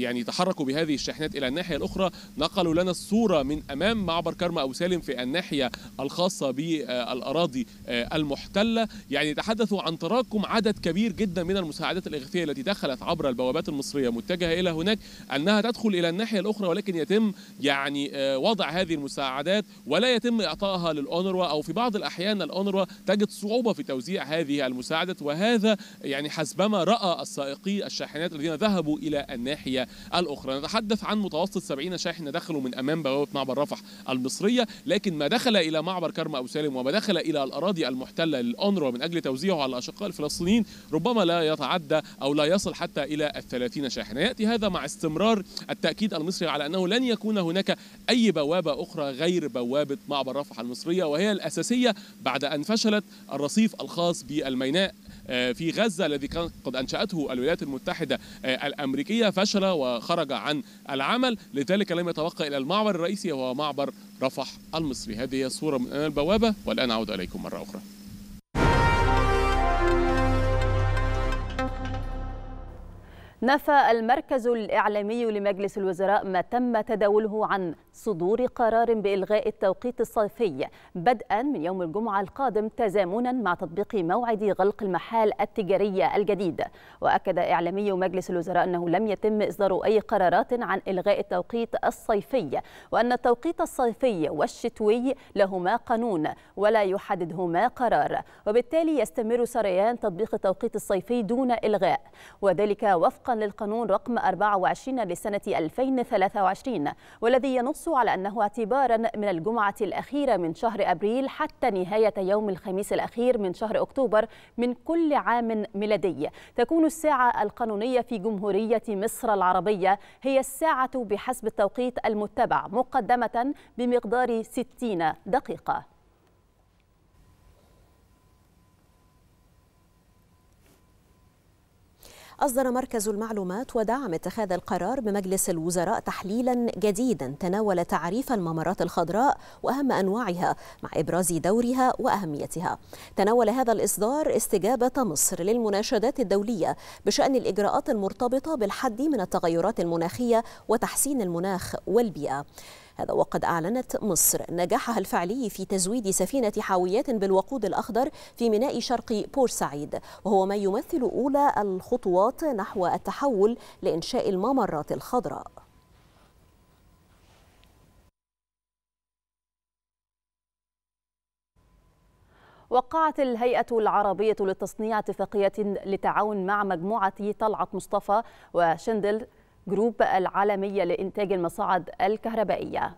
يعني تحركوا بهذه الشاحنات إلى الناحية الأخرى نقلوا لنا الصورة من أمام معبر كرم أبو سالم في الناحية الخاصة بالأراضي المحتلة، يعني تحدثوا عن تراكم عدد كبير جدا من المساعدات الإغاثية التي دخلت عبر البوابات المصرية متجهة إلى هناك أنها تدخل إلى الناحية الأخرى، ولكن يتم يعني وضع هذه المساعدات ولا يتم إعطائها للأونروا، أو في بعض الأحيان الأونروا تجد صعوبة في توزيع هذه المساعدات، وهذا يعني حسبما رأى السائقي الشاحنات الذين ذهبوا إلى الناحية الأخرى. نتحدث عن متوسط سبعين شاحنة دخلوا من أمام بوابة معبر رفح المصرية، لكن ما دخل إلى معبر كرم أبو سالم وما دخل إلى الأراضي المحتلة للأونروا من أجل توزيعه على الأشقاء الفلسطينيين ربما لا يتعدى أو لا يصل حتى إلى الثلاثين شاحنة. يأتي هذا مع استمرار التأكيد المصري على أنه لن يكون هناك أي بوابة أخرى غير بوابة معبر رفح المصرية، وهي الأساسية بعد أن فشلت الرصيف الخاص بالميناء في غزة الذي كان قد أنشأته الولايات المتحدة الأمريكية، فشل وخرج عن العمل، لذلك لم يتوقع إلى المعبر الرئيسي وهو معبر رفح المصري. هذه هي الصورة من أمام البوابة، والآن أعود إليكم مرة أخرى. نفى المركز الإعلامي لمجلس الوزراء ما تم تداوله عن صدور قرار بإلغاء التوقيت الصيفي بدءا من يوم الجمعة القادم تزامنا مع تطبيق موعد غلق المحال التجارية الجديد. وأكد إعلامي مجلس الوزراء أنه لم يتم إصدار أي قرارات عن إلغاء التوقيت الصيفي، وأن التوقيت الصيفي والشتوي لهما قانون ولا يحددهما قرار، وبالتالي يستمر سريان تطبيق التوقيت الصيفي دون إلغاء، وذلك وفقا للقانون رقم أربعة وعشرين لسنة ألفين وثلاثة وعشرين، والذي ينص على أنه اعتبارا من الجمعة الأخيرة من شهر أبريل حتى نهاية يوم الخميس الأخير من شهر أكتوبر من كل عام ميلادي تكون الساعة القانونية في جمهورية مصر العربية هي الساعة بحسب التوقيت المتبع مقدمة بمقدار ستين دقيقة. أصدر مركز المعلومات ودعم اتخاذ القرار بمجلس الوزراء تحليلا جديدا تناول تعريف الممرات الخضراء وأهم أنواعها مع إبراز دورها وأهميتها. تناول هذا الإصدار استجابة مصر للمناشدات الدولية بشأن الإجراءات المرتبطة بالحد من التغيرات المناخية وتحسين المناخ والبيئة. هذا وقد أعلنت مصر نجاحها الفعلي في تزويد سفينة حاويات بالوقود الأخضر في ميناء شرق بورسعيد، وهو ما يمثل أولى الخطوات نحو التحول لإنشاء الممرات الخضراء. وقعت الهيئة العربية للتصنيع اتفاقية لتعاون مع مجموعة طلعت مصطفى وشندل جروب العالمية لإنتاج المصاعد الكهربائية.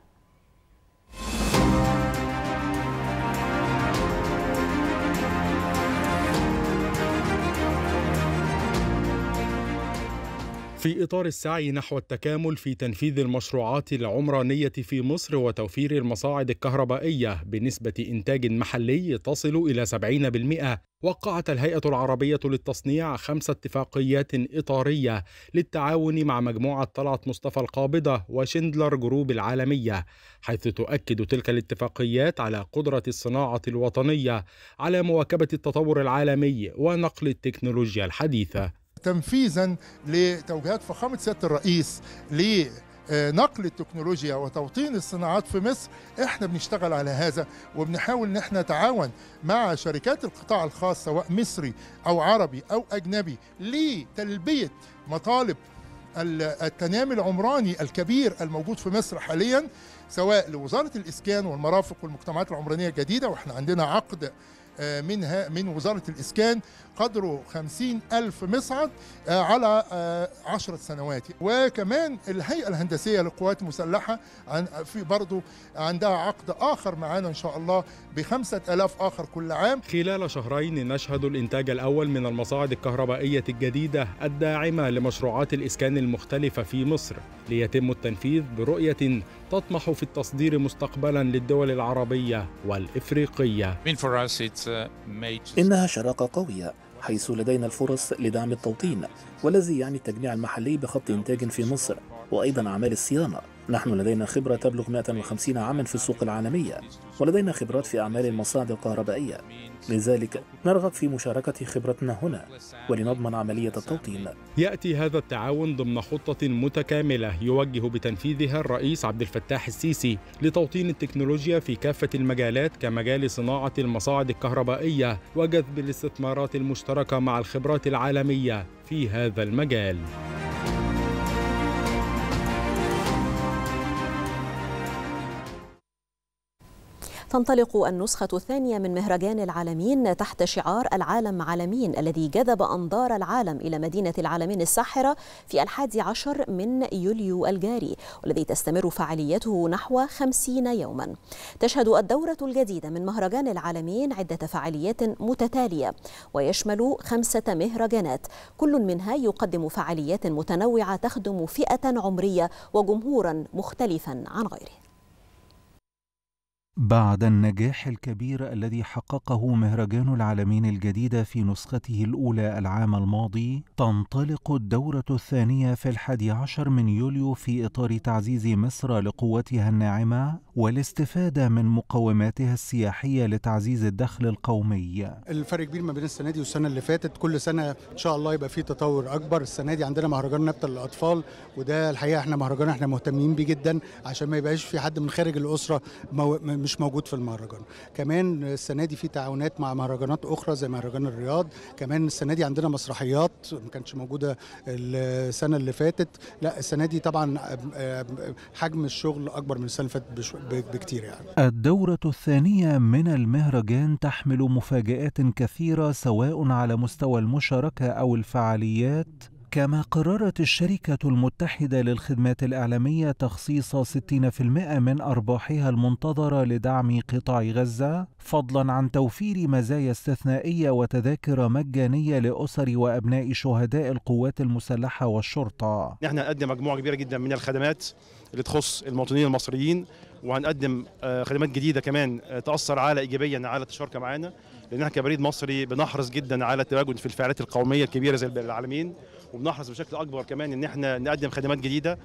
في إطار السعي نحو التكامل في تنفيذ المشروعات العمرانية في مصر وتوفير المصاعد الكهربائية بنسبة إنتاج محلي تصل إلى سبعين بالمئة، وقعت الهيئة العربية للتصنيع خمس اتفاقيات إطارية للتعاون مع مجموعة طلعت مصطفى القابضة وشندلر جروب العالمية، حيث تؤكد تلك الاتفاقيات على قدرة الصناعة الوطنية على مواكبة التطور العالمي ونقل التكنولوجيا الحديثة، تنفيذا لتوجيهات فخامة سيادة الرئيس لنقل التكنولوجيا وتوطين الصناعات في مصر. احنا بنشتغل على هذا وبنحاول ان احنا نتعاون مع شركات القطاع الخاص سواء مصري او عربي او اجنبي لتلبية مطالب التنامي العمراني الكبير الموجود في مصر حاليا، سواء لوزارة الاسكان والمرافق والمجتمعات العمرانية الجديدة. واحنا عندنا عقد منها من وزارة الإسكان قدره خمسين ألف مصعد على عشرة سنوات، وكمان الهيئة الهندسية للقوات المسلحة في برضو عندها عقد آخر معانا إن شاء الله بخمسة ألاف آخر كل عام. خلال شهرين نشهد الإنتاج الأول من المصاعد الكهربائية الجديدة الداعمة لمشروعات الإسكان المختلفة في مصر، ليتم التنفيذ برؤية تطمح في التصدير مستقبلا للدول العربية والإفريقية. إنها شراكة قوية حيث لدينا الفرص لدعم التوطين والذي يعني التجميع المحلي بخط إنتاج في مصر وأيضا أعمال الصيانة. نحن لدينا خبرة تبلغ مئة وخمسين عاما في السوق العالمية ولدينا خبرات في أعمال المصاعد الكهربائية، لذلك نرغب في مشاركة خبرتنا هنا ولنضمن عملية التوطين. يأتي هذا التعاون ضمن خطة متكاملة يوجه بتنفيذها الرئيس عبد الفتاح السيسي لتوطين التكنولوجيا في كافة المجالات كمجال صناعة المصاعد الكهربائية وجذب الاستثمارات المشتركة مع الخبرات العالمية في هذا المجال. تنطلق النسخة الثانية من مهرجان العالمين تحت شعار العالم عالمين الذي جذب أنظار العالم إلى مدينة العالمين الساحرة في الحادي عشر من يوليو الجاري، والذي تستمر فعاليته نحو خمسين يوما. تشهد الدورة الجديدة من مهرجان العالمين عدة فعاليات متتالية ويشمل خمسة مهرجانات، كل منها يقدم فعاليات متنوعة تخدم فئة عمرية وجمهورا مختلفا عن غيره. بعد النجاح الكبير الذي حققه مهرجان العالمين الجديدة في نسخته الأولى العام الماضي، تنطلق الدورة الثانية في الحادي عشر من يوليو في إطار تعزيز مصر لقوتها الناعمة والاستفادة من مقوماتها السياحية لتعزيز الدخل القومي. الفرق كبير ما بين السنة دي والسنة اللي فاتت، كل سنة إن شاء الله يبقى فيه تطور أكبر. السنة دي عندنا مهرجان نبتة للأطفال، وده الحقيقة احنا مهرجان احنا مهتمين بيه جدا عشان ما يبقاش في حد من خارج الأسرة مو... مش موجود في المهرجان. كمان السنة دي في تعاونات مع مهرجانات أخرى زي مهرجان الرياض. كمان السنة دي عندنا مسرحيات ما كانتش موجودة السنة اللي فاتت. لا السنة دي طبعا حجم الشغل أكبر من السنة اللي فاتت بكتير يعني. الدورة الثانية من المهرجان تحمل مفاجآت كثيرة سواء على مستوى المشاركة أو الفعاليات، كما قررت الشركة المتحدة للخدمات الإعلامية تخصيص ستين بالمئة من أرباحها المنتظرة لدعم قطاع غزة، فضلا عن توفير مزايا استثنائية وتذاكر مجانية لأسر وأبناء شهداء القوات المسلحة والشرطة. نحن هنقدم مجموعة كبيرة جدا من الخدمات اللي تخص المواطنين المصريين، وهنقدم خدمات جديدة كمان تأثر على إيجابيا على الشركة معانا، لأن احنا كبريد مصري بنحرص جدا على التواجد في الفعاليات القومية الكبيرة زي العالمين، وبنحرص بشكل اكبر كمان ان احنا نقدم خدمات جديده،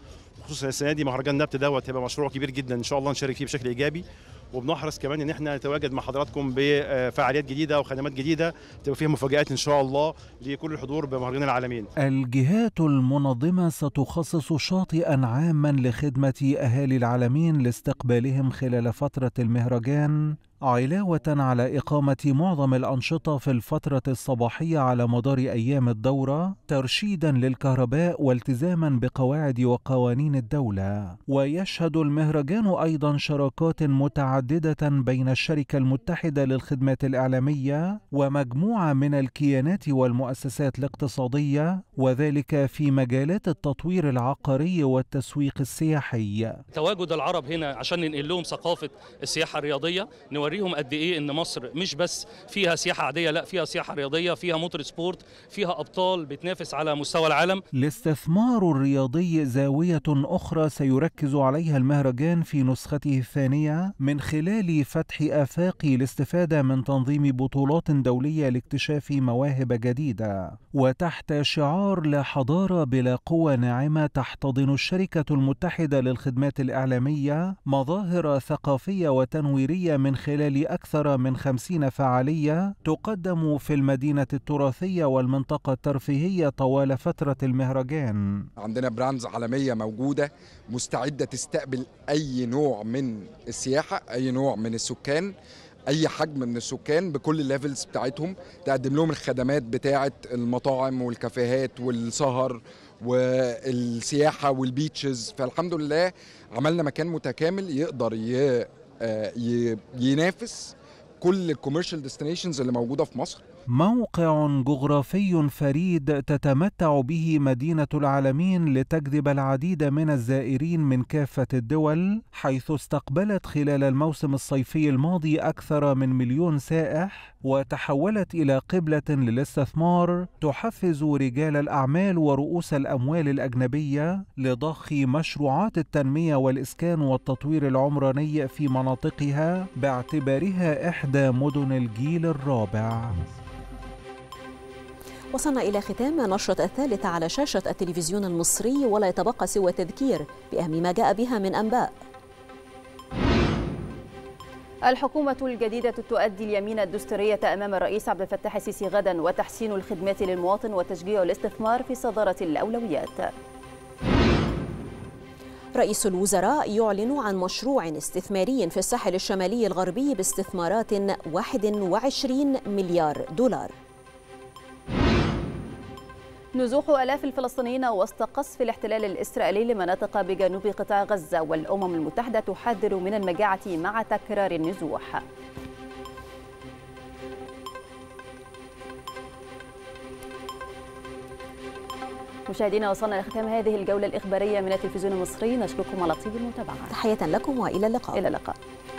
خصوصا السنه دي مهرجان نبت دوت هيبقى مشروع كبير جدا ان شاء الله نشارك فيه بشكل ايجابي، وبنحرص كمان ان احنا نتواجد مع حضراتكم بفعاليات جديده وخدمات جديده تبقى فيها مفاجات ان شاء الله لكل الحضور بمهرجان العالمين. الجهات المنظمه ستخصص شاطئا عاما لخدمه اهالي العالمين لاستقبالهم خلال فتره المهرجان، علاوة على إقامة معظم الأنشطة في الفترة الصباحية على مدار أيام الدورة ترشيدا للكهرباء والتزاما بقواعد وقوانين الدولة. ويشهد المهرجان أيضا شراكات متعددة بين الشركة المتحدة للخدمات الإعلامية ومجموعة من الكيانات والمؤسسات الاقتصادية، وذلك في مجالات التطوير العقاري والتسويق السياحي. تواجد العرب هنا عشان ننقل لهم ثقافة السياحة الرياضية، نوري لهم قد ايه ان مصر مش بس فيها سياحه عاديه، لا فيها سياحه رياضيه، فيها موتور سبورت، فيها ابطال بتنافس على مستوى العالم. الاستثمار الرياضي زاويه اخرى سيركز عليها المهرجان في نسخته الثانيه من خلال فتح افاق الاستفاده من تنظيم بطولات دوليه لاكتشاف مواهب جديده. وتحت شعار لا حضاره بلا قوه ناعمه تحتضن الشركه المتحده للخدمات الاعلاميه مظاهر ثقافيه وتنويريه من خلال خلال أكثر من خمسين فعالية تقدم في المدينة التراثية والمنطقة الترفيهية طوال فترة المهرجان. عندنا براندز عالمية موجودة مستعدة تستقبل أي نوع من السياحة، أي نوع من السكان، أي حجم من السكان بكل الليفلز بتاعتهم، تقدم لهم الخدمات بتاعة المطاعم والكافيهات والسهر والسياحة والبيتشز. فالحمد لله عملنا مكان متكامل يقدر ي ينافس كل الكوميرشال ديستنيشنز اللي موجوده في مصر. موقع جغرافي فريد تتمتع به مدينة العالمين لتجذب العديد من الزائرين من كافة الدول، حيث استقبلت خلال الموسم الصيفي الماضي أكثر من مليون سائح، وتحولت إلى قبلة للاستثمار تحفز رجال الأعمال ورؤوس الأموال الأجنبية لضخ مشروعات التنمية والإسكان والتطوير العمراني في مناطقها باعتبارها إحدى مدن الجيل الرابع. وصلنا إلى ختام نشرة الثالثة على شاشة التلفزيون المصري، ولا يتبقى سوى التذكير بأهم ما جاء بها من أنباء. الحكومة الجديدة تؤدي اليمين الدستورية أمام الرئيس عبد الفتاح السيسي غدا، وتحسين الخدمات للمواطن وتشجيع الاستثمار في صدارة الأولويات. رئيس الوزراء يعلن عن مشروع استثماري في الساحل الشمالي الغربي باستثمارات واحد وعشرين مليار دولار. نزوح آلاف الفلسطينيين وسط قصف الاحتلال الإسرائيلي لمناطق بجنوب قطاع غزة، والأمم المتحدة تحذر من المجاعة مع تكرار النزوح. مشاهدينا وصلنا لختام هذه الجولة الإخبارية من التلفزيون المصري، نشكركم على طيب المتابعة. تحية لكم وإلى اللقاء. إلى اللقاء.